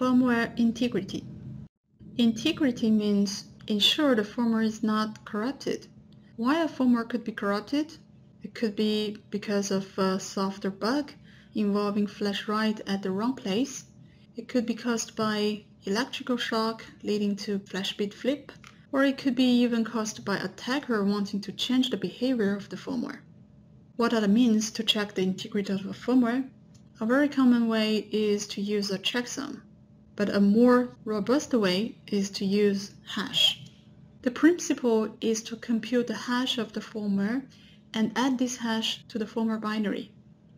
Firmware integrity. Integrity means ensure the firmware is not corrupted. Why a firmware could be corrupted? It could be because of a software bug involving flash write at the wrong place. It could be caused by electrical shock leading to flash bit flip, or it could be even caused by attacker wanting to change the behavior of the firmware. What are the means to check the integrity of a firmware? A very common way is to use a checksum, but a more robust way is to use hash. The principle is to compute the hash of the firmware and add this hash to the firmware binary.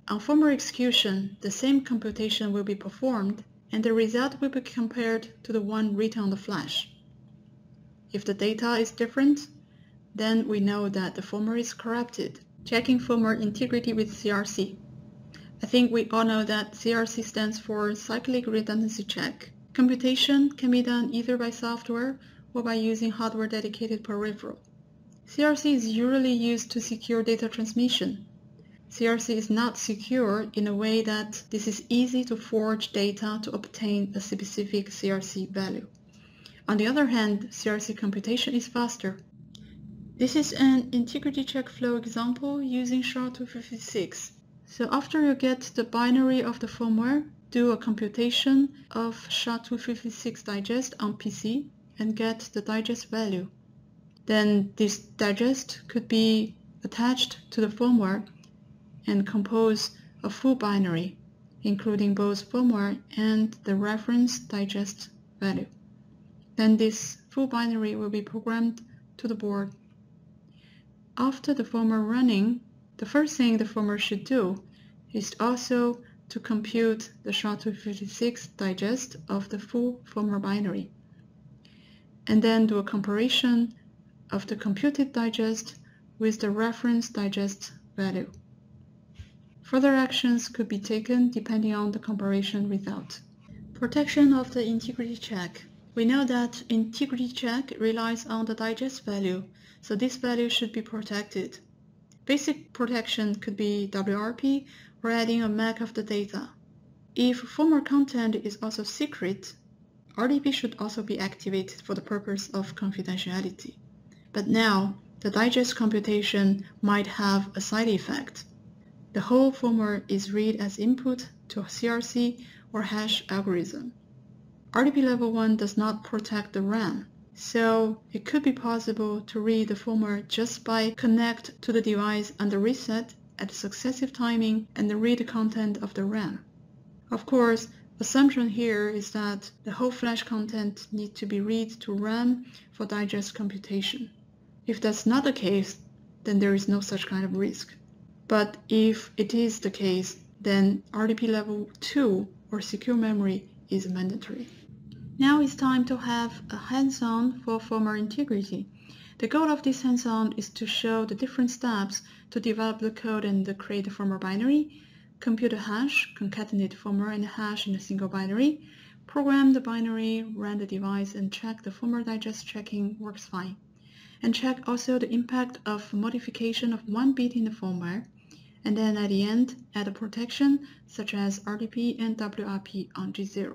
On firmware execution, the same computation will be performed and the result will be compared to the one written on the flash. If the data is different, then we know that the firmware is corrupted. Checking firmware integrity with CRC. I think we all know that CRC stands for cyclic redundancy check. Computation can be done either by software or by using hardware dedicated peripheral. CRC is usually used to secure data transmission. CRC is not secure in a way that this is easy to forge data to obtain a specific CRC value. On the other hand, CRC computation is faster. This is an integrity check flow example using SHA-256. So after you get the binary of the firmware, do a computation of SHA-256 digest on PC and get the digest value. Then this digest could be attached to the firmware and compose a full binary, including both firmware and the reference digest value. Then this full binary will be programmed to the board. After the firmware running, the first thing the firmware should do is also to compute the SHA-256 digest of the full firmware binary, and then do a comparison of the computed digest with the reference digest value. Further actions could be taken depending on the comparison result. Protection of the integrity check. We know that integrity check relies on the digest value, so this value should be protected. Basic protection could be WRP or adding a MAC of the data. If firmware content is also secret, RDP should also be activated for the purpose of confidentiality. But now, the digest computation might have a side effect. The whole firmware is read as input to a CRC or hash algorithm. RDP level 1 does not protect the RAM, so it could be possible to read the firmware just by connect to the device under reset at successive timing and read the content of the RAM. Of course, assumption here is that the whole flash content needs to be read to RAM for digest computation. If that's not the case, then there is no such kind of risk. But if it is the case, then RDP level 2 or secure memory is mandatory. Now it's time to have a hands-on for firmware integrity. The goal of this hands-on is to show the different steps to develop the code and create a firmware binary, compute a hash, concatenate firmware and hash in a single binary, program the binary, run the device, and check the firmware digest checking works fine. And check also the impact of modification of one bit in the firmware, and then at the end, add a protection such as RDP and WRP on G0.